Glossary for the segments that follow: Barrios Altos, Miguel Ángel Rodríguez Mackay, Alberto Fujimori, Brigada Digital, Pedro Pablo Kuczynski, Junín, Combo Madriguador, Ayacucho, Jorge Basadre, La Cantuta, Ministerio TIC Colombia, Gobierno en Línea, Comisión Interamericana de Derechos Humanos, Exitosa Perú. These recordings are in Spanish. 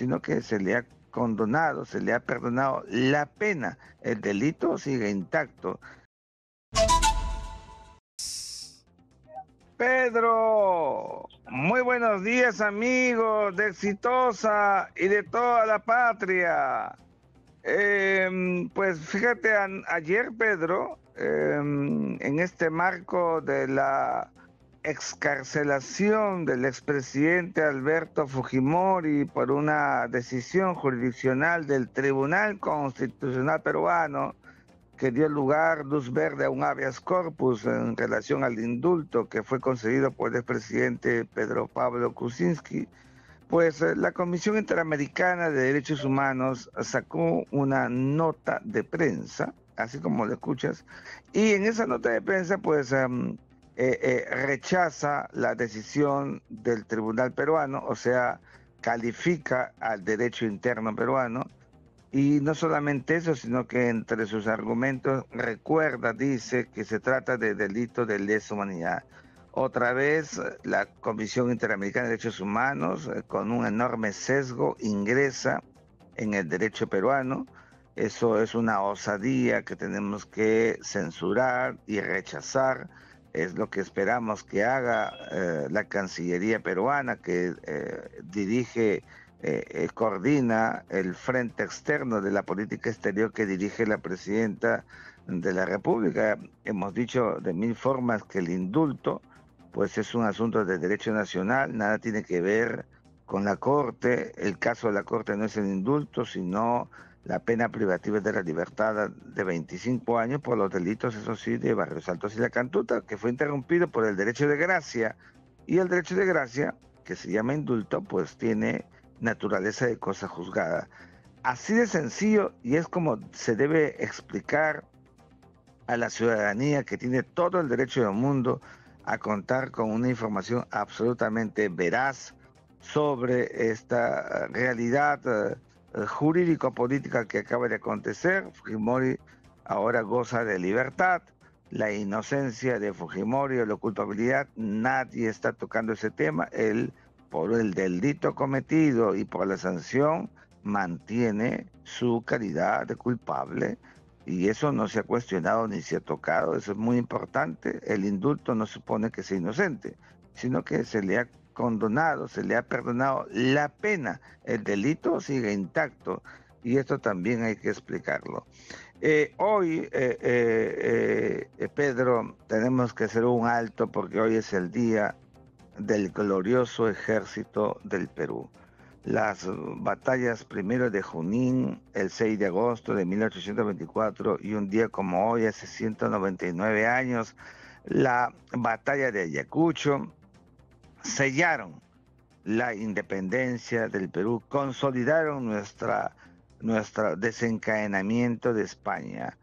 sino que se le ha condonado, se le ha perdonado la pena. El delito sigue intacto. Pedro, muy buenos días, amigos de Exitosa y de toda la patria. Pues fíjate, ayer, Pedro, en este marco de la excarcelación del expresidente Alberto Fujimori por una decisión jurisdiccional del Tribunal Constitucional Peruano, que dio lugar luz verde a un habeas corpus en relación al indulto que fue concedido por el expresidente Pedro Pablo Kuczynski, pues la Comisión Interamericana de Derechos Humanos sacó una nota de prensa, así como lo escuchas, y en esa nota de prensa pues rechaza la decisión del tribunal peruano, o sea, califica al derecho interno peruano. Y no solamente eso, sino que entre sus argumentos recuerda, dice, que se trata de delito de lesa humanidad. Otra vez, la Comisión Interamericana de Derechos Humanos, con un enorme sesgo, ingresa en el derecho peruano. Eso es una osadía que tenemos que censurar y rechazar. Es lo que esperamos que haga la Cancillería peruana, que dirige... coordina el frente externo de la política exterior que dirige la presidenta de la República. Hemos dicho de mil formas que el indulto pues es un asunto de derecho nacional, nada tiene que ver con la Corte. El caso de la Corte no es el indulto, sino la pena privativa de la libertad de 25 años por los delitos, eso sí, de Barrios Altos y La Cantuta, que fue interrumpido por el derecho de gracia. Y el derecho de gracia, que se llama indulto, pues tiene naturaleza de cosa juzgada. Así de sencillo, y es como se debe explicar a la ciudadanía, que tiene todo el derecho del mundo a contar con una información absolutamente veraz sobre esta realidad jurídico-política que acaba de acontecer. Fujimori ahora goza de libertad. La inocencia de Fujimori o la culpabilidad, nadie está tocando ese tema. Él, por el delito cometido y por la sanción, mantiene su calidad de culpable, y eso no se ha cuestionado ni se ha tocado. Eso es muy importante. El indulto no supone que sea inocente, sino que se le ha condonado, se le ha perdonado la pena. El delito sigue intacto, y esto también hay que explicarlo. Hoy, Pedro, tenemos que hacer un alto, porque hoy es el día del glorioso ejército del Perú. Las batallas primero de Junín, el 6 de agosto de 1824, y un día como hoy, hace 199 años, la batalla de Ayacucho, sellaron la independencia del Perú, consolidaron nuestro desencadenamiento de España.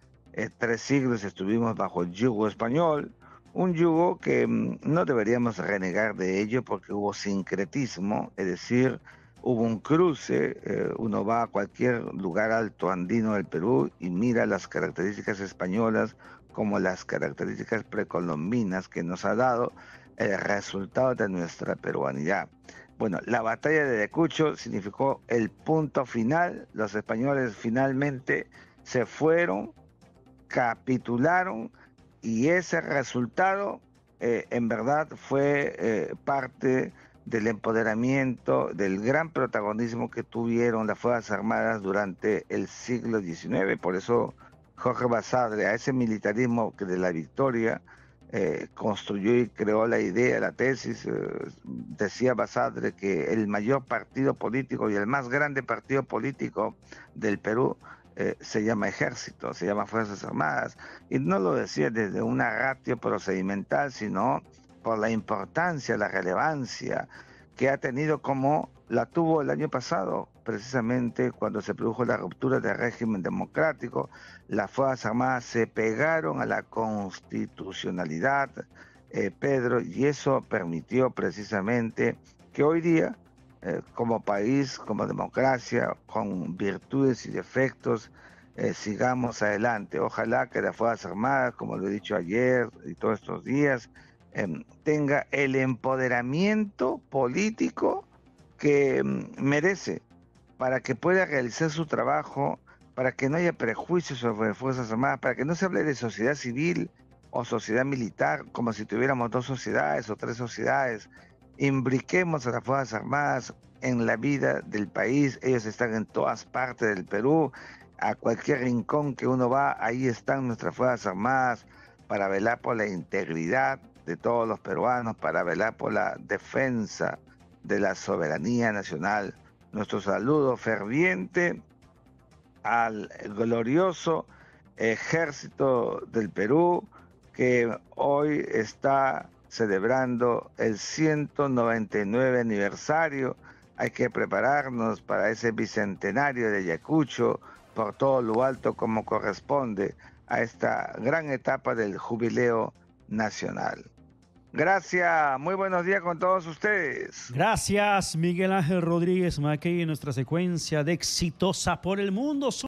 3 siglos estuvimos bajo el yugo español, un yugo que no deberíamos renegar de ello, porque hubo sincretismo, es decir, hubo un cruce. Uno va a cualquier lugar alto andino del Perú y mira las características españolas como las características precolombinas que nos ha dado el resultado de nuestra peruanidad. Bueno, la batalla de Ayacucho significó el punto final. Los españoles finalmente se fueron, capitularon, y ese resultado en verdad fue parte del empoderamiento, del gran protagonismo que tuvieron las Fuerzas Armadas durante el siglo XIX. Por eso Jorge Basadre, a ese militarismo que de la victoria construyó y creó la idea, la tesis, decía Basadre que el mayor partido político y el más grande partido político del Perú se llama ejército, se llama Fuerzas Armadas, y no lo decía desde una ratio procedimental, sino por la importancia, la relevancia que ha tenido, como la tuvo el año pasado, precisamente cuando se produjo la ruptura del régimen democrático. Las Fuerzas Armadas se pegaron a la constitucionalidad, Pedro, y eso permitió precisamente que hoy día, como país, como democracia, con virtudes y defectos, sigamos adelante. Ojalá que las Fuerzas Armadas, como lo he dicho ayer y todos estos días, tenga el empoderamiento político que merece para que pueda realizar su trabajo, para que no haya prejuicios sobre Fuerzas Armadas, para que no se hable de sociedad civil o sociedad militar, como si tuviéramos dos sociedades o tres sociedades. Imbriquemos a las Fuerzas Armadas en la vida del país. Ellos están en todas partes del Perú, a cualquier rincón que uno va, ahí están nuestras Fuerzas Armadas para velar por la integridad de todos los peruanos, para velar por la defensa de la soberanía nacional. Nuestro saludo ferviente al glorioso Ejército del Perú, que hoy está celebrando el 199 aniversario. Hay que prepararnos para ese bicentenario de Ayacucho por todo lo alto, como corresponde a esta gran etapa del jubileo nacional. Gracias, muy buenos días con todos ustedes. Gracias, Miguel Ángel Rodríguez Mackay, en nuestra secuencia de Exitosa por el Mundo.